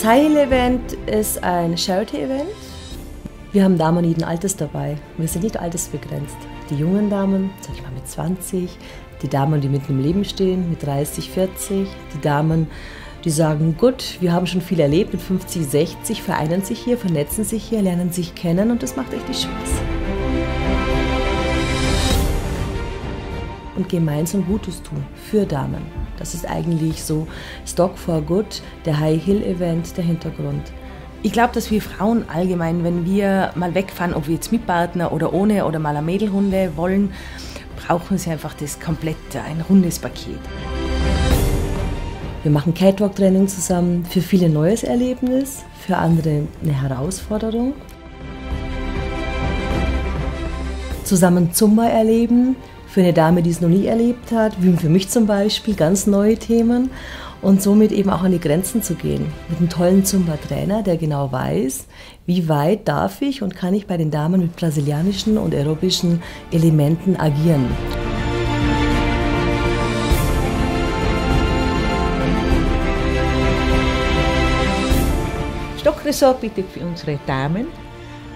Das High Hill Event ist ein Charity-Event. Wir haben Damen jeden Alters dabei. Wir sind nicht altersbegrenzt. Die jungen Damen, sag ich mal mit 20, die Damen, die mitten im Leben stehen, mit 30, 40, die Damen, die sagen, gut, wir haben schon viel erlebt, mit 50, 60 vereinen sich hier, vernetzen sich hier, lernen sich kennen und das macht richtig Spaß. Und gemeinsam Gutes tun für Damen. Das ist eigentlich so Stock for Good, der High Hill Event, der Hintergrund. Ich glaube, dass wir Frauen allgemein, wenn wir mal wegfahren, ob wir jetzt mit Partner oder ohne oder mal eine Mädelrunde wollen, brauchen sie einfach das komplette, ein rundes Paket. Wir machen Catwalk-Training zusammen, für viele ein neues Erlebnis, für andere eine Herausforderung. Zusammen Zumba erleben. Für eine Dame, die es noch nie erlebt hat, wie für mich zum Beispiel, ganz neue Themen und somit eben auch an die Grenzen zu gehen. Mit einem tollen Zumba-Trainer, der genau weiß, wie weit darf ich und kann ich bei den Damen mit brasilianischen und aerobischen Elementen agieren. Stock Resort bietet für unsere Damen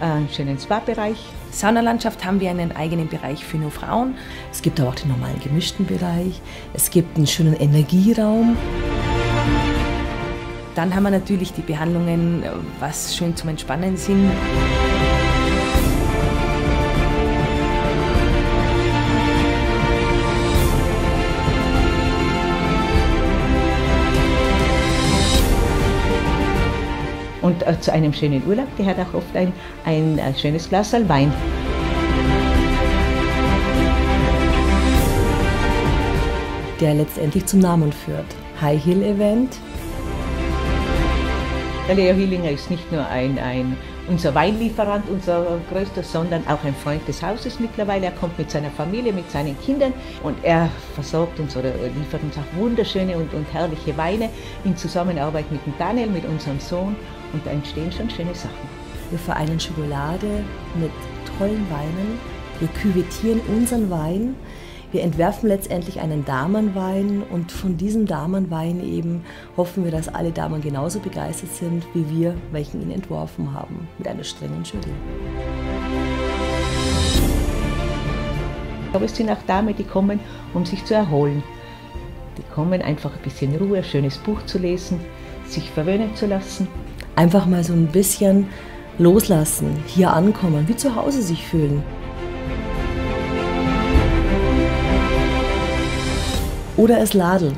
einen schönen Spa-Bereich. Saunalandschaft haben wir einen eigenen Bereich für nur Frauen. Es gibt aber auch den normalen gemischten Bereich. Es gibt einen schönen Energieraum. Dann haben wir natürlich die Behandlungen, was schön zum Entspannen sind. Und zu einem schönen Urlaub gehört auch oft ein schönes Glas Wein. Der letztendlich zum Namen führt. High Hill Event. Der Leo Hillinger ist nicht nur unser Weinlieferant, unser größter, sondern auch ein Freund des Hauses mittlerweile. Er kommt mit seiner Familie, mit seinen Kindern und er versorgt uns oder liefert uns auch wunderschöne und herrliche Weine in Zusammenarbeit mit dem Daniel, mit unserem Sohn, und da entstehen schon schöne Sachen. Wir vereinen Schokolade mit tollen Weinen, wir küvettieren unseren Wein, wir entwerfen letztendlich einen Damenwein und von diesem Damenwein eben hoffen wir, dass alle Damen genauso begeistert sind, wie wir, welchen ihn entworfen haben, mit einer strengen Jury. Aber es sind auch Damen, die kommen, um sich zu erholen. Die kommen einfach ein bisschen Ruhe, ein schönes Buch zu lesen, sich verwöhnen zu lassen. Einfach mal so ein bisschen loslassen, hier ankommen, wie zu Hause sich fühlen. Oder es Ladl.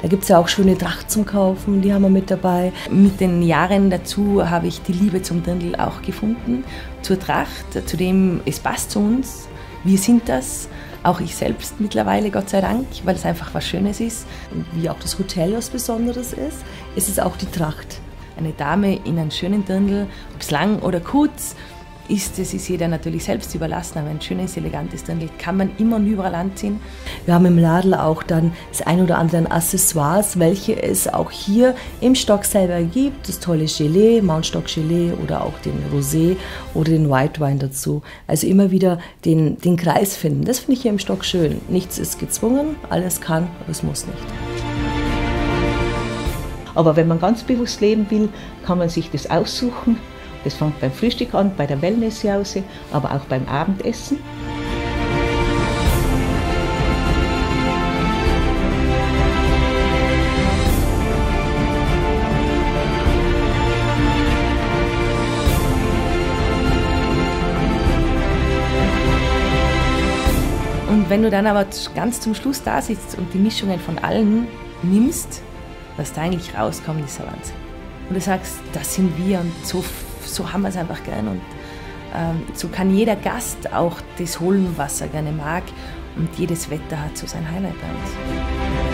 Da gibt es ja auch schöne Tracht zum Kaufen, die haben wir mit dabei. Mit den Jahren dazu habe ich die Liebe zum Dirndl auch gefunden, zur Tracht, zu dem, es passt zu uns, wir sind das. Auch ich selbst mittlerweile, Gott sei Dank, weil es einfach was Schönes ist. Und wie auch das Hotel was Besonderes ist, ist es auch die Tracht. Eine Dame in einem schönen Dirndl, ob es lang oder kurz ist, das ist jeder natürlich selbst überlassen, aber ein schönes, elegantes Dirndl kann man immer und überall anziehen. Wir haben im Ladl auch dann das ein oder andere an Accessoires, welche es auch hier im Stock selber gibt. Das tolle Gelee, Mountstock Gelee oder auch den Rosé oder den White Wine dazu. Also immer wieder den Kreis finden. Das finde ich hier im Stock schön. Nichts ist gezwungen, alles kann, aber es muss nicht. Aber wenn man ganz bewusst leben will, kann man sich das aussuchen. Das fängt beim Frühstück an, bei der Wellnessjause, aber auch beim Abendessen. Und wenn du dann aber ganz zum Schluss da sitzt und die Mischungen von allen nimmst, was da eigentlich rauskommt, ist der Wahnsinn. Und du sagst, das sind wir und so haben wir es einfach gern. Und so kann jeder Gast auch das holen, was er gerne mag. Und jedes Wetter hat so sein Highlight bei uns.